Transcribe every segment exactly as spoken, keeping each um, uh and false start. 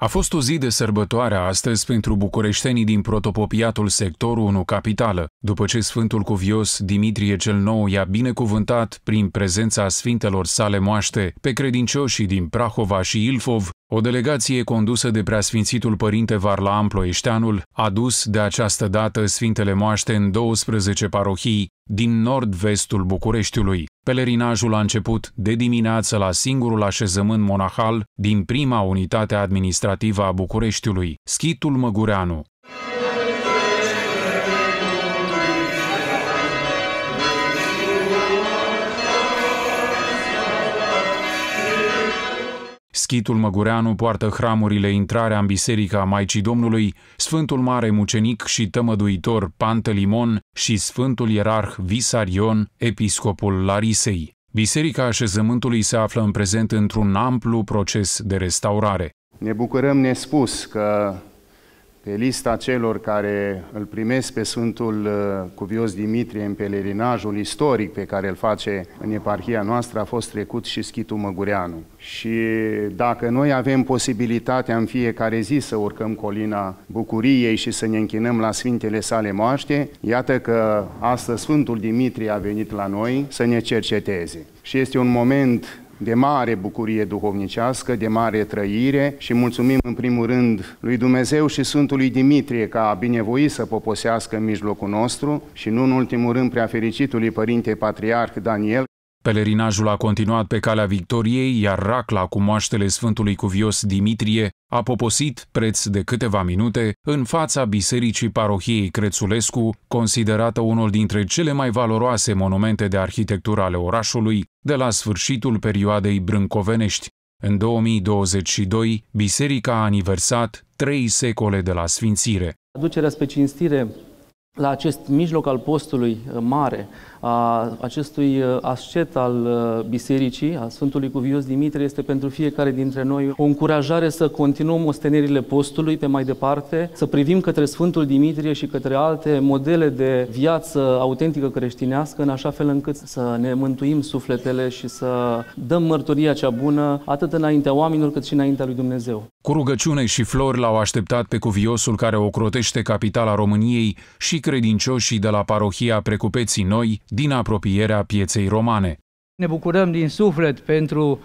A fost o zi de sărbătoare astăzi pentru bucureștenii din protopopiatul sectorul unu Capitală, după ce Sfântul Cuvios Dimitrie cel Nou i-a binecuvântat, prin prezența sfintelor sale moaște, pe credincioșii din Prahova și Ilfov, o delegație condusă de Preasfințitul Părinte Varlaam Ploieșteanul a dus de această dată sfintele moaște în douăsprezece parohii din nord-vestul Bucureștiului. Pelerinajul a început de dimineață la singurul așezământ monahal din prima unitate administrativă a Bucureștiului, Schitul Măgureanu. Schitul Măgureanu poartă hramurile intrarea în Biserica Maicii Domnului, Sfântul Mare Mucenic și Tămăduitor Pantelimon și Sfântul Ierarh Visarion, episcopul Larisei. Biserica așezământului se află în prezent într-un amplu proces de restaurare. Ne bucurăm nespus că pe lista celor care îl primesc pe Sfântul Cuvios Dimitrie în pelerinajul istoric pe care îl face în eparhia noastră a fost trecut și Schitul Măgureanu. Și dacă noi avem posibilitatea în fiecare zi să urcăm colina Bucuriei și să ne închinăm la sfintele sale moaște, iată că astăzi Sfântul Dimitrie a venit la noi să ne cerceteze. Și este un moment de mare bucurie duhovnicească, de mare trăire și mulțumim în primul rând lui Dumnezeu și Sfântului Dimitrie că a binevoit să poposească în mijlocul nostru și nu în ultimul rând preafericitului Părinte Patriarh Daniel. Pelerinajul a continuat pe calea victoriei, iar racla cu moaștele Sfântului Cuvios Dimitrie a poposit, preț de câteva minute, în fața Bisericii Parohiei Crețulescu, considerată unul dintre cele mai valoroase monumente de arhitectură ale orașului, de la sfârșitul perioadei brâncovenești. În două mii douăzeci și doi, biserica a aniversat trei secole de la sfințire. Aducerea spre cinstire la acest mijloc al postului mare, a acestui ascet al bisericii, a Sfântului Cuvios Dimitrie, este pentru fiecare dintre noi o încurajare să continuăm ostenirile postului pe mai departe, să privim către Sfântul Dimitrie și către alte modele de viață autentică creștinească, în așa fel încât să ne mântuim sufletele și să dăm mărturia cea bună, atât înaintea oamenilor, cât și înaintea lui Dumnezeu. Cu rugăciune și flori l-au așteptat pe cuviosul care ocrotește capitala României și credincioșii de la parohia Precupeții Noi, din apropierea Pieței Romane. Ne bucurăm din suflet pentru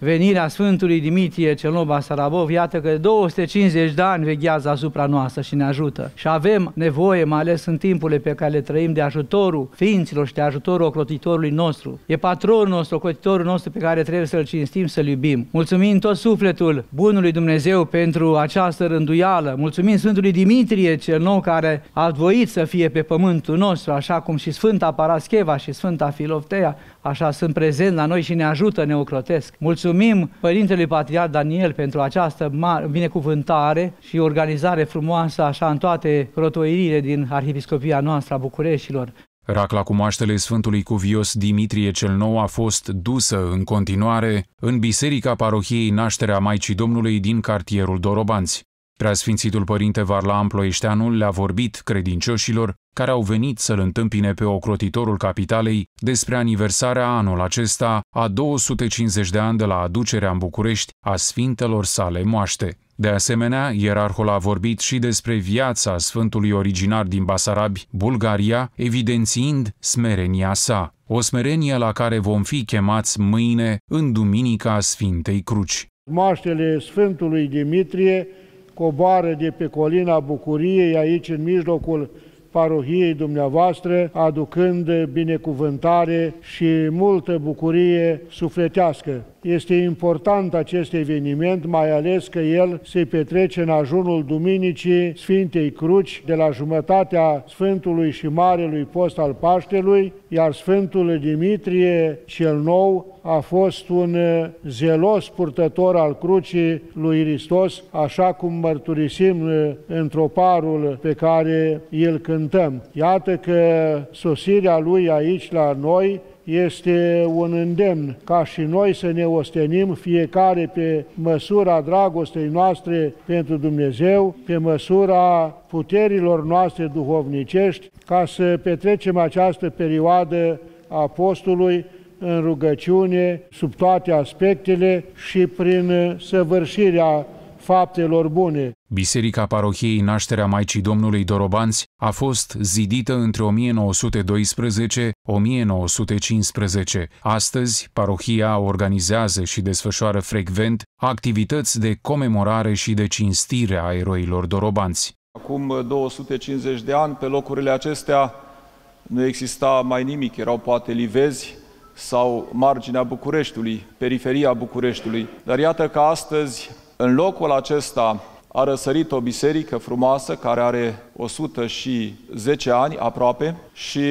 venirea Sfântului Dimitrie cel Nou Basarabov, iată că două sute cincizeci de ani veghează asupra noastră și ne ajută. Și avem nevoie, mai ales în timpurile pe care le trăim, de ajutorul ființilor și de ajutorul ocrotitorului nostru. E patronul nostru, ocrotitorul nostru pe care trebuie să-l cinstim, să-l iubim. Mulțumim tot sufletul bunului Dumnezeu pentru această rânduială. Mulțumim Sfântului Dimitrie cel Nou care a voit să fie pe pământul nostru, așa cum și Sfânta Parascheva și Sfânta Filoftea, așa sunt prezent la noi și ne ajută, ne ocrotesc. Mulțumim Mulțumim Părintele Patriarh Daniel pentru această binecuvântare și organizare frumoasă așa în toate rotoirile din Arhiepiscopia noastră a Bucureștilor. Racla cu moaștele Sfântului Cuvios Dimitrie cel Nou a fost dusă în continuare în Biserica Parohiei Nașterea Maicii Domnului din cartierul Dorobanți. Preasfințitul Părinte Varlaam Ploieșteanul le-a vorbit credincioșilor care au venit să-l întâmpine pe ocrotitorul capitalei despre aniversarea anul acesta a două sute cincizeci de ani de la aducerea în București a sfintelor sale moaște. De asemenea, ierarhul a vorbit și despre viața Sfântului originar din Basarabi, Bulgaria, evidențiind smerenia sa, o smerenie la care vom fi chemați mâine în Duminica Sfintei Cruci. Moaștele Sfântului Dimitrie coboară de pe colina Bucuriei, aici în mijlocul parohiei dumneavoastră, aducând binecuvântare și multă bucurie sufletească. Este important acest eveniment, mai ales că el se petrece în ajunul Duminicii Sfintei Cruci, de la jumătatea Sfântului și Marelui Post al Paștelui, iar Sfântul Dimitrie cel Nou a fost un zelos purtător al crucii lui Hristos, așa cum mărturisim în troparul pe care îl cântăm. Iată că sosirea lui aici la noi este un îndemn ca și noi să ne ostenim fiecare pe măsura dragostei noastre pentru Dumnezeu, pe măsura puterilor noastre duhovnicești, ca să petrecem această perioadă a postului în rugăciune, sub toate aspectele și prin săvârșirea faptelor bune. Biserica parohiei Nașterea Maicii Domnului Dorobanți a fost zidită între o mie nouă sute doisprezece - o mie nouă sute cincisprezece. Astăzi, parohia organizează și desfășoară frecvent activități de comemorare și de cinstire a eroilor dorobanți. Acum două sute cincizeci de ani, pe locurile acestea nu exista mai nimic, erau poate livezi sau marginea Bucureștiului, periferia Bucureștiului. Dar iată că astăzi, în locul acesta, a răsărit o biserică frumoasă, care are o sută zece ani aproape și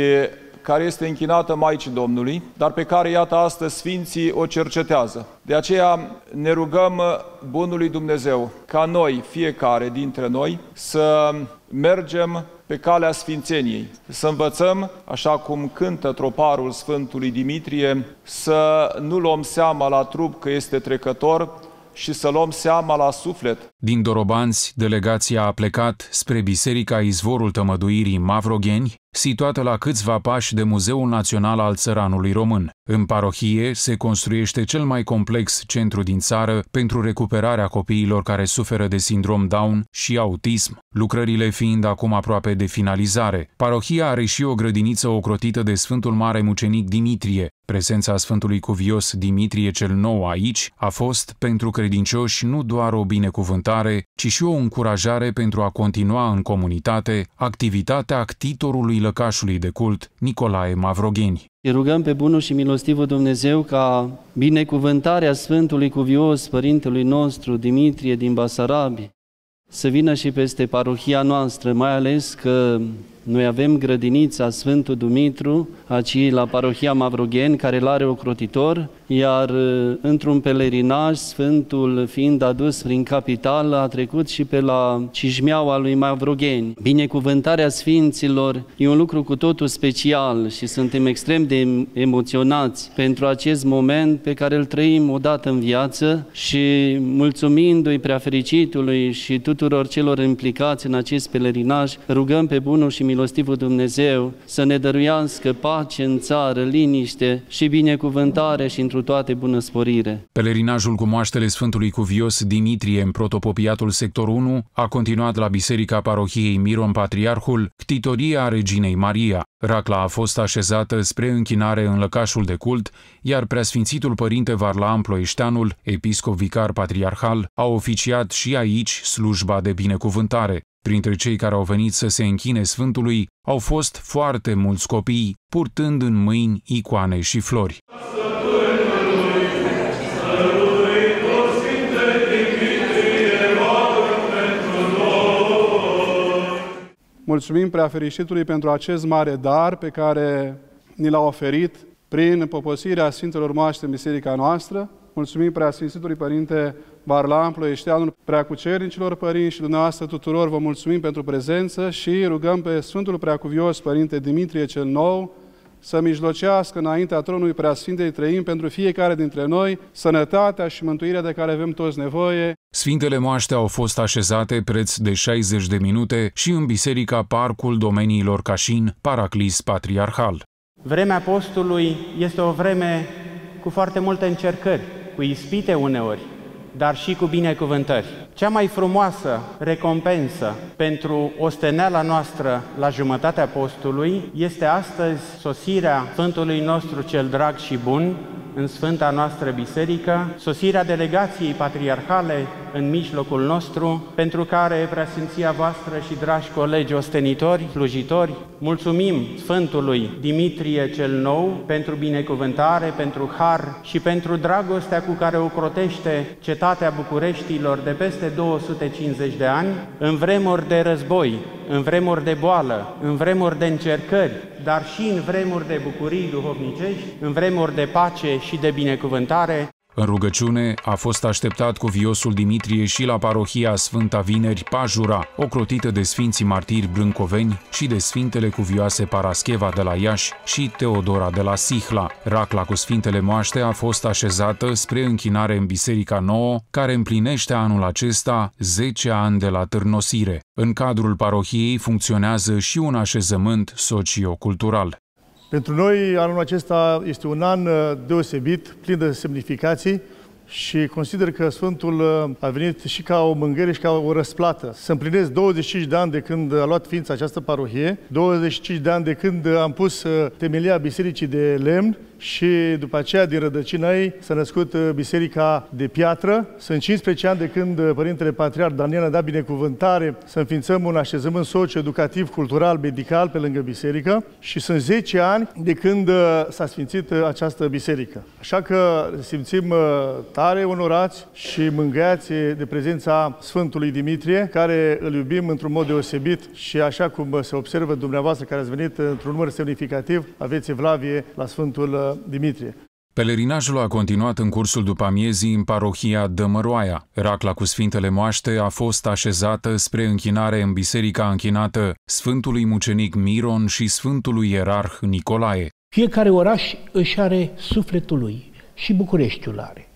care este închinată Maicii Domnului, dar pe care, iată, astăzi sfinții o cercetează. De aceea ne rugăm Bunului Dumnezeu ca noi, fiecare dintre noi, să mergem pe calea sfințeniei, să învățăm, așa cum cântă troparul Sfântului Dimitrie, să nu luăm seama la trup că este trecător, și să luăm seama la suflet. Din Dorobanți, delegația a plecat spre Biserica Izvorul Tămăduirii Mavrogheni, situată la câțiva pași de Muzeul Național al Țăranului Român. În parohie se construiește cel mai complex centru din țară pentru recuperarea copiilor care suferă de sindrom Down și autism, lucrările fiind acum aproape de finalizare. Parohia are și o grădiniță ocrotită de Sfântul Mare Mucenic Dimitrie. Prezența Sfântului Cuvios Dimitrie cel Nou aici a fost pentru credincioși nu doar o binecuvântare, ci și o încurajare pentru a continua în comunitate activitatea actitorului lăcașului de cult Nicolae Mavrogheni. Îi rugăm pe bunul și milostivul Dumnezeu ca binecuvântarea Sfântului Cuvios, părintelui nostru Dimitrie din Basarabi, să vină și peste parohia noastră, mai ales că noi avem grădinița Sfântul Dumitru, aici la parohia Mavrogheni, care îl are ocrotitor, iar într-un pelerinaj, Sfântul fiind adus prin capital, a trecut și pe la Cijmeaua lui Mavrogheni. Binecuvântarea Sfinților e un lucru cu totul special și suntem extrem de emoționați pentru acest moment pe care îl trăim odată în viață și mulțumindu-i Preafericitului și tuturor celor implicați în acest pelerinaj, rugăm pe bunul și milostivul Dumnezeu să ne dăruiască pace în țară, liniște și binecuvântare și întru toate bunăsporire. Pelerinajul cu moaștele Sfântului Cuvios Dimitrie în protopopiatul sector unu a continuat la Biserica Parohiei Miron Patriarhul, ctitoria Reginei Maria. Racla a fost așezată spre închinare în lăcașul de cult, iar Preasfințitul Părinte Varlaam Ploieșteanul, episcop vicar patriarhal, a oficiat și aici slujba de binecuvântare. Printre cei care au venit să se închine Sfântului au fost foarte mulți copii, purtând în mâini icoane și flori. Mulțumim Preafericitului pentru acest mare dar pe care ni l-a oferit prin poposirea Sfintelor Moaște în biserica noastră. Mulțumim Preasfințitului Părinte Varlaam Ploieșteanul, Preacucernicilor Părinți și dumneavoastră tuturor vă mulțumim pentru prezență și rugăm pe Sfântul Preacuvios Părinte Dimitrie cel Nou să mijlocească înaintea tronului Preasfintei Trăim pentru fiecare dintre noi sănătatea și mântuirea de care avem toți nevoie. Sfintele moaște au fost așezate preț de șaizeci de minute și în Biserica Parcul Domeniilor Cașin, Paraclis Patriarhal. Vremea postului este o vreme cu foarte multe încercări, cu ispite uneori, dar și cu binecuvântări. Cea mai frumoasă recompensă pentru osteneala noastră la jumătatea postului este astăzi sosirea Sfântului nostru cel drag și bun în Sfânta noastră biserică, sosirea delegației patriarhale în mijlocul nostru, pentru care Preasfinția voastră și dragi colegi ostenitori, slujitori, mulțumim Sfântului Dimitrie cel Nou pentru binecuvântare, pentru har și pentru dragostea cu care ocrotește cetatea Bucureștilor de peste două sute cincizeci de ani, în vremuri de război, în vremuri de boală, în vremuri de încercări, dar și în vremuri de bucurii duhovnicești, în vremuri de pace și de binecuvântare. În rugăciune a fost așteptat Cuviosul Dimitrie și la parohia Sfânta Vineri Pajura, ocrotită de Sfinții Martiri Brâncoveni și de Sfintele Cuvioase Parascheva de la Iași și Teodora de la Sihla. Racla cu Sfintele Moaște a fost așezată spre închinare în Biserica Nouă, care împlinește anul acesta zece ani de la târnosire. În cadrul parohiei funcționează și un așezământ sociocultural. Pentru noi, anul acesta este un an deosebit, plin de semnificații, și consider că Sfântul a venit și ca o mângâiere și ca o răsplată. Să împlinesc douăzeci și cinci de ani de când a luat ființa această parohie, douăzeci și cinci de ani de când am pus temelia bisericii de lemn și după aceea din rădăcina ei s-a născut biserica de piatră. Sunt cincisprezece ani de când Părintele Patriarh Daniel a dat binecuvântare să înființăm un așezământ socio-educativ, cultural, medical pe lângă biserică și sunt zece ani de când s-a sfințit această biserică. Așa că simțim tare onorați și mângâiați de prezența Sfântului Dimitrie, care îl iubim într-un mod deosebit și așa cum se observă dumneavoastră care ați venit într-un număr semnificativ, aveți evlavie la Sfântul Dimitrie. Pelerinajul a continuat în cursul după amiezii în parohia Dămăroaia. Racla cu Sfintele Moaște a fost așezată spre închinare în biserica închinată Sfântului Mucenic Miron și Sfântului Ierarh Nicolae. Fiecare oraș își are sufletul lui și Bucureștiul are.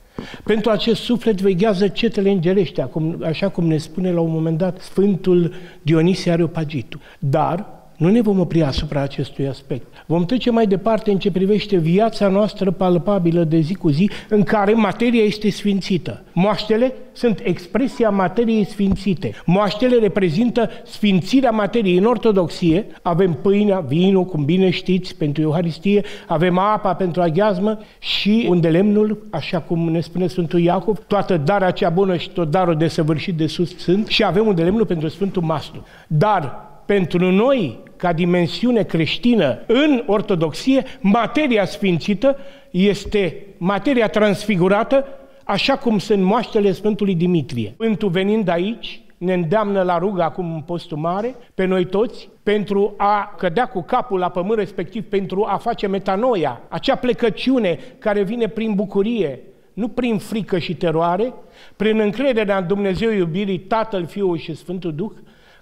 Pentru acest suflet veghează cetele îngerești, așa cum ne spune la un moment dat Sfântul Dionisie Areopagitul. Dar nu ne vom opri asupra acestui aspect. Vom trece mai departe în ce privește viața noastră palpabilă de zi cu zi, în care materia este sfințită. Moaștele sunt expresia materiei sfințite. Moaștele reprezintă sfințirea materiei. În ortodoxie avem pâinea, vinul, cum bine știți, pentru Euharistie, avem apa pentru aghiazmă și unde lemnul, așa cum ne spune Sfântul Iacov, toată darea cea bună și tot darul desăvârșit de sus sunt, și avem unde lemnul pentru Sfântul Mastru. Dar pentru noi, ca dimensiune creștină în ortodoxie, materia sfințită este materia transfigurată, așa cum sunt moaștele Sfântului Dimitrie. Sfântul venind aici ne îndeamnă la rugă acum în postul mare, pe noi toți, pentru a cădea cu capul la pământ, respectiv pentru a face metanoia, acea plecăciune care vine prin bucurie, nu prin frică și teroare, prin încrederea în Dumnezeu iubirii, Tatăl, Fiul și Sfântul Duh,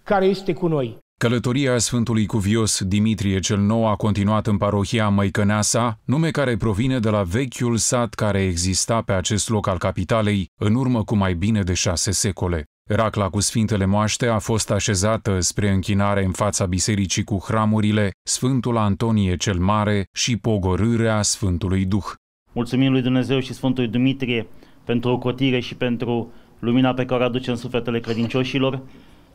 care este cu noi. Călătoria Sfântului Cuvios Dimitrie cel Nou a continuat în parohia Măicăneasa, nume care provine de la vechiul sat care exista pe acest loc al capitalei în urmă cu mai bine de șase secole. Racla cu Sfintele Moaște a fost așezată spre închinare în fața bisericii cu hramurile Sfântul Antonie cel Mare și pogorârea Sfântului Duh. Mulțumim lui Dumnezeu și Sfântului Dimitrie pentru ocotire și pentru lumina pe care o aduce în sufletele credincioșilor.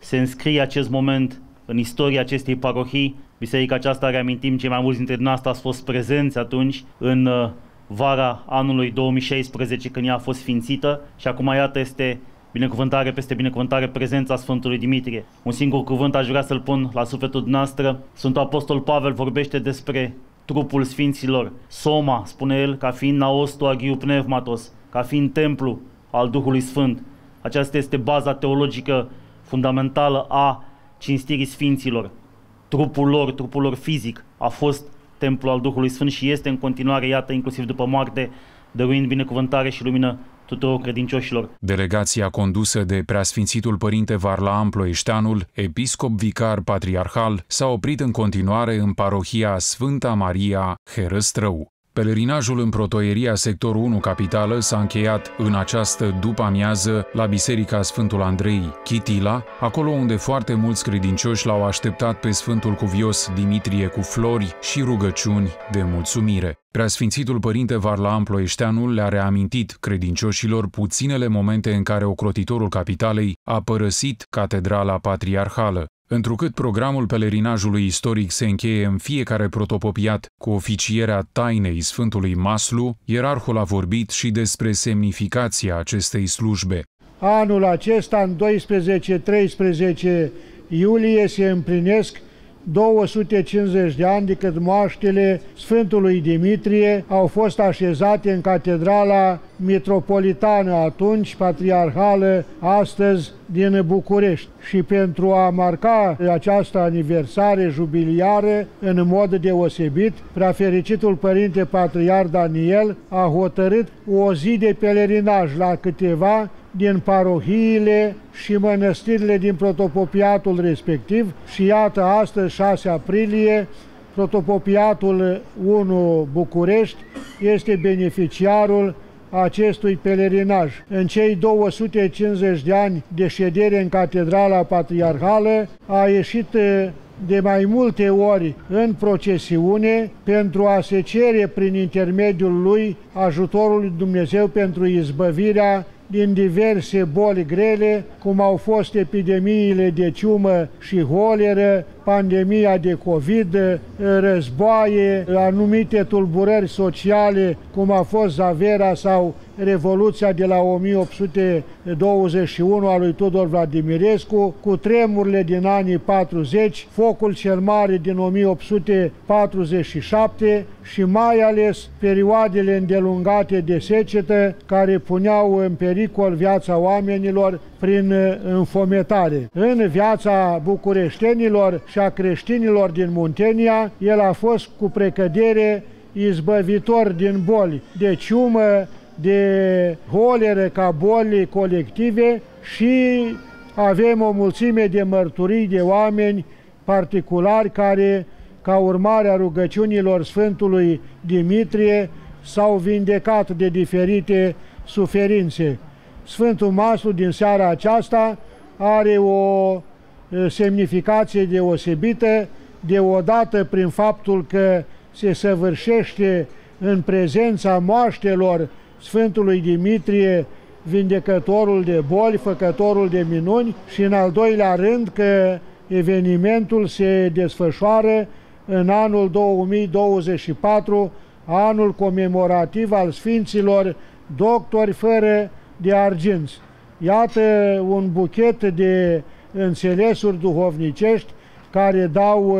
Se înscrie acest moment în istoria acestei parohii. Biserica aceasta, reamintim, cei mai mulți dintre dumneavoastră ați fost prezenți atunci, în vara anului două mii șaisprezece, când ea a fost sfințită, și acum iată este binecuvântare peste binecuvântare prezența Sfântului Dimitrie. Un singur cuvânt aș vrea să-l pun la sufletul dumneavoastră. Sfântul Apostol Pavel vorbește despre trupul sfinților, soma, spune el, ca fiind naostu agiu pneumatos, ca fiind templu al Duhului Sfânt. Aceasta este baza teologică fundamentală a cinstirii sfinților. Trupul lor, trupul lor fizic, a fost templul al Duhului Sfânt și este în continuare, iată, inclusiv după moarte, dăruind binecuvântare și lumină tuturor credincioșilor. Delegația condusă de Preasfințitul Părinte Varlaam Ploieșteanul, episcop vicar patriarhal, s-a oprit în continuare în parohia Sfânta Maria Herăstrău. Pelerinajul în protoieria sectorul unu Capitală s-a încheiat în această după-amiază la Biserica Sfântul Andrei Chitila, acolo unde foarte mulți credincioși l-au așteptat pe Sfântul Cuvios Dimitrie cu flori și rugăciuni de mulțumire. Preasfințitul Părinte Varlaam Ploieșteanul le-a reamintit credincioșilor puținele momente în care ocrotitorul capitalei a părăsit Catedrala Patriarhală. Întrucât programul pelerinajului istoric se încheie în fiecare protopopiat cu oficierea tainei Sfântului Maslu, ierarhul a vorbit și despre semnificația acestei slujbe. Anul acesta, în doisprezece treisprezece iulie, se împlinesc două sute cincizeci de ani de când moaștele Sfântului Dimitrie au fost așezate în Catedrala Metropolitană, atunci patriarhală, astăzi din București. Și pentru a marca această aniversare jubiliară în mod deosebit, Preafericitul Părinte Patriarh Daniel a hotărât o zi de pelerinaj la câteva din parohiile și mănăstirile din protopopiatul respectiv și iată astăzi, șase aprilie, protopopiatul unu București este beneficiarul acestui pelerinaj. În cei două sute cincizeci de ani de ședere în Catedrala Patriarhală a ieșit de mai multe ori în procesiune pentru a se cere prin intermediul lui ajutorul lui Dumnezeu pentru izbăvirea din diverse boli grele, cum au fost epidemiile de ciumă și holeră, pandemia de COVID, războaie, anumite tulburări sociale, cum a fost Zavera sau Revoluția de la o mie opt sute douăzeci și unu a lui Tudor Vladimirescu, cu tremurile din anii patruzeci, focul cel mare din o mie opt sute patruzeci și șapte și mai ales perioadele îndelungate de secetă care puneau în pericol viața oamenilor prin înfometare. În viața bucureștenilor și a creștinilor din Muntenia, el a fost cu precădere izbăvitor din boli de ciumă, de holeră ca boli colective și avem o mulțime de mărturii de oameni particulari care, ca urmare a rugăciunilor Sfântului Dimitrie, s-au vindecat de diferite suferințe. Sfântul Maslu din seara aceasta are o semnificație deosebită, deodată prin faptul că se săvârșește în prezența moaștelor Sfântului Dimitrie, vindecătorul de boli, făcătorul de minuni, și în al doilea rând că evenimentul se desfășoară în anul două mii douăzeci și patru, anul comemorativ al Sfinților Doctori fără de arginți. Iată un buchet de înțelesuri duhovnicești care dau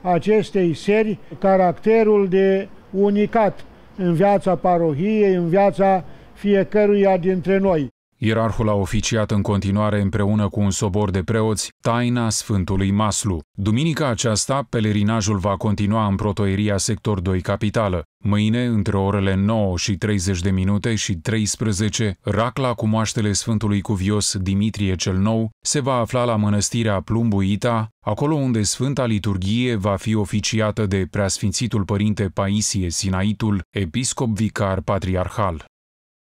acestei seri caracterul de unicat în viața parohiei, în viața fiecăruia dintre noi. Ierarhul a oficiat în continuare împreună cu un sobor de preoți taina Sfântului Maslu. Duminica aceasta, pelerinajul va continua în Protoieria sector doi Capitală. Mâine, între orele nouă și treizeci de minute și treisprezece, racla cu moaștele Sfântului Cuvios Dimitrie cel Nou se va afla la mănăstirea Plumbuita, acolo unde Sfânta Liturghie va fi oficiată de Preasfințitul Părinte Paisie Sinaitul, episcop vicar patriarhal.